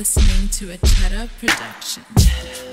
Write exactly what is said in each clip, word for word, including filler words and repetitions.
listening to a Cheddar production. Cheddar.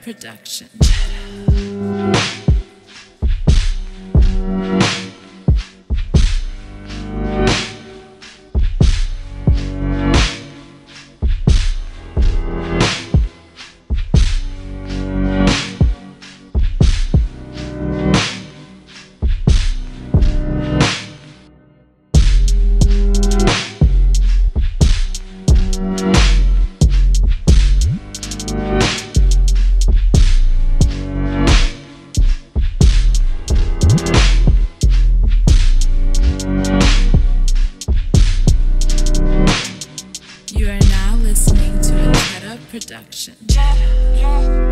Production. Listening to a Cheddar production. Cheddar. Production. Listening to a Cheddar production. Cheddar.